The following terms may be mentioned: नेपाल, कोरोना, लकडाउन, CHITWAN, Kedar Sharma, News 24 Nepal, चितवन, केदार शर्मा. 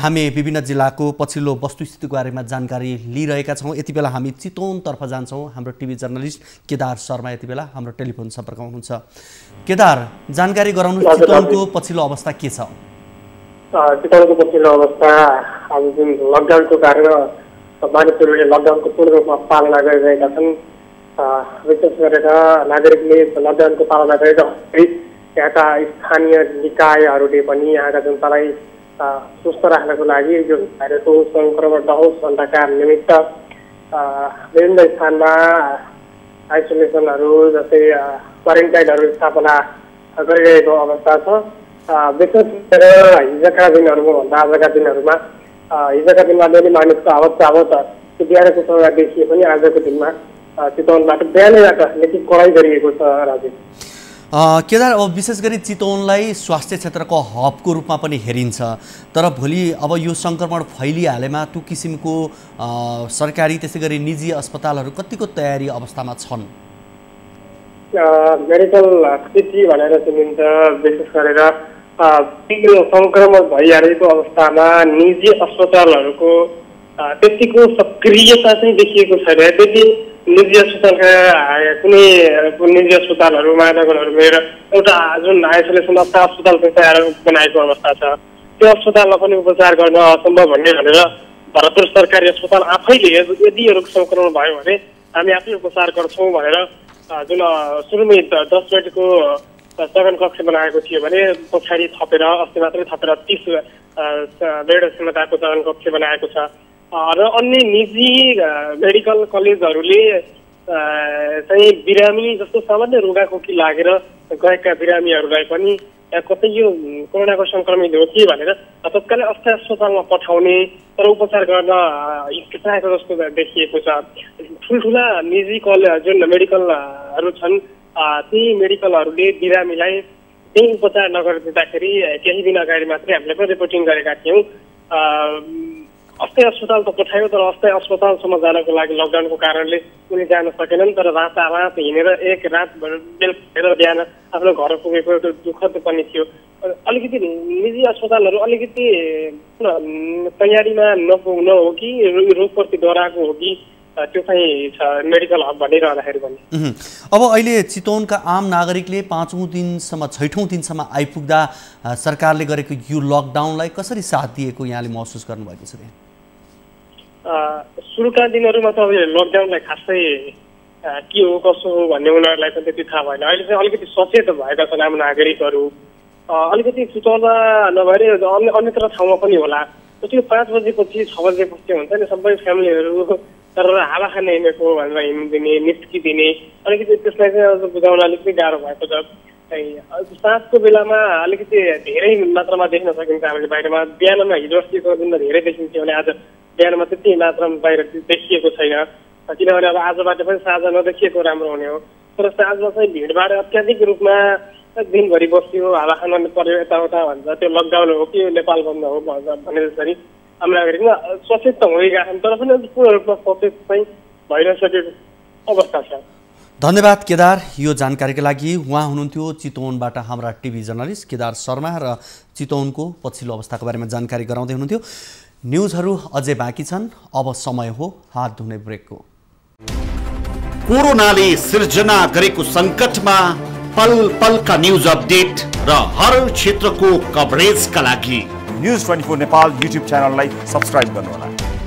हामी विभिन्न जिल्लाको पछिल्लो वस्तुस्थितिको बारेमा जानकारी लिइरहेका छौं। यति बेला हामी चितवन तर्फ जान्छौं। हाम्रो टिभी जर्नलिस्ट केदार शर्मा यति बेला हाम्रो टेलिफोन सम्पर्कमा हुनुहुन्छ। केदार, जानकारी गराउनु चितवनको पछिल्लो अवस्था के छ? चितवनको पछिल्लो अवस्था हामी जुन लकडाउनको कारण मानिसहरूले लकडाउनको पूर्ण रूपमा पालना गरिरहेका छन्। विशेष गरेर नागरिकले लकडाउनको पालना गरेर यहाँका स्थानीय निकायहरूले पनि यहाँका जनतालाई स्वस्थ राख्नको लागि यो भाइरसको संक्रमण नहोस् भन्दाका निमित्त विभिन्न स्थानमा आइसोलेसनहरू जस्तै क्वारेन्टाइनहरू स्थापना गरिरहेको अवस्था छ। विशेष गरेर हिजोका दिनहरूमा भन्दा आजका दिनहरूमा हिजोका दिनमा अलि मानिसको आवत त्यो बिहारको सङ्ख्या देखिए पनि आजको दिनमा चितवनबाट बिहानैबाट निकै कडाइ गरिएको छ। राजेश केदार, अब विशेष गरी चितवनलाई स्वास्थ्य क्षेत्रको हबको रूपमा पनि हेरिन्छ, तर भोलि अब यो संक्रमण फैलिहालेमा त्यो किसिमको सरकारी त्यसैगरी निजी अस्पतालहरू कतिको तयारी अवस्थामा छन्? मेडिकल सिटी भनेर चिनिन्छ। विशेष गरेर यो संक्रमण भइरहेको अवस्थामा निजी अस्पतालहरूको त्यतिको सक्रियता चाहिँ देखिएको छैन। यदि निजी अस्पतालका कुनै निजी अस्पतालहरू महानगरहरू भएर एउटा जुन आइसोलेसन अस्पताल तयार बनाएको अवस्था छ, त्यो अस्पतालमा पनि उपचार गर्न असम्भव भन्ने भनेर भरतपुर सरकारी अस्पताल आफैले यदि यो रोग सङ्क्रमण भयो भने हामी आफै उपचार गर्छौँ भनेर जुन सुरुमै 10 बेडको सघन कक्ष बनाएको थियो भने पछाडि थपेर अस्ति मात्रै थपेर 30 बेड क्षमताको सघन कक्ष बनाएको छ। र अन्य निजी मेडिकल कलेजहरूले चाहिँ बिरामी जस्तो सामान्य रोगाखोकी लागेर गएका बिरामीहरूलाई पनि कतै यो कोरोनाको संक्रमित हो कि भनेर तत्कालै अस्थायी अस्पतालमा पठाउने तर उपचार गर्न हिचकिचाएको जस्तो देखिएको छ। ठुल्ठुला निजी कलेज जुन मेडिकलहरू छन् ती मेडिकलहरूले बिरामीलाई त्यही उपचार नगरिदिँदाखेरि केही दिन अगाडि मात्रै हामीले पनि रिपोर्टिङ गरेका थियौँ। अस्थायी अस्पताल त पठायो, तर अस्थायी अस्पतालसम्म जानको लागि लकडाउनको कारणले उनी जान सकेनन्। तर रातारात हिँडेर एक रात बेलुका बिहान आफ्नो घर पुगेको एउटा दुःखद पनि थियो। अलिकति निजी अस्पतालहरू अलिकति तयारीमा नहो कि रोगप्रति डराएको हो कि त्यो चाहिँ मेडिकल हब भनिरहँदाखेरि पनि। अब अहिले चितवनका आम नागरिकले 5औं दिनसम्म 6औं दिनसम्म आइपुग्दा सरकारले गरेको यो लकडाउनलाई कसरी साथ दिएको यहाँले महसुस गर्नुभएको छ? सुरुका दिनहरूमा त अब लकडाउनलाई खासै के हो कसो हो भन्ने उनीहरूलाई पनि त्यति थाहा भएन। अहिले चाहिँ अलिकति सचेत भएका छन् आम नागरिकहरू। अलिकति चितवनमा नभएर अन्यत्र ठाउँमा पनि होला। त्यो 5 बजेपछि 6 बजेपछि हुन्छ नि, सबै फ्यामिलीहरू तर हावा खान हिँडेको भनेर हिँडिदिने निस्किदिने, अलिकति त्यसलाई चाहिँ अझ बुझाउन अलिकति गाह्रो भएको छ। साँझको बेलामा अलिकति धेरै मात्रामा देख्न सकिन्छ हामीले बाहिरमा। बिहानमा हिजो अस्तिको दिनमा धेरै देखिन्थ्यो भने आज बिहानमा त्यति मात्रामा बाहिर देखिएको छैन, किनभने अब आजबाट पनि साँझ नदेखिएको राम्रो हुने हो। तर साँझमा चाहिँ भिडभाड अत्याधिक रूपमा दिनभरि बस्यो, हावा खान पर्यो, यताउता भन्छ। त्यो लकडाउन हो कि नेपाल बन्द हो भने जसरी आम नागरिक सचेत त भइरहेका छन्, तर पनि पूर्ण रूपमा सचेत चाहिँ भइरहन सकेको अवस्था छ। धन्यवाद केदार, यो जानकारीका लागि। उहाँ हुनुहुन्थ्यो चितवनबाट हाम्रा टिभी जर्नलिस्ट केदार शर्मा, र चितवनको पछिल्लो अवस्थाको बारेमा जानकारी गराउँदै हुनुहुन्थ्यो। न्युजहरू अझै बाँकी छन्, अब समय हो हात धुने ब्रेकको। कोरोनाले सिर्जना गरेको संकटमा पल पलका न्युज अपडेट र हर क्षेत्रको कभरेजका लागि News 24 Nepal YouTube channel like subscribe करना।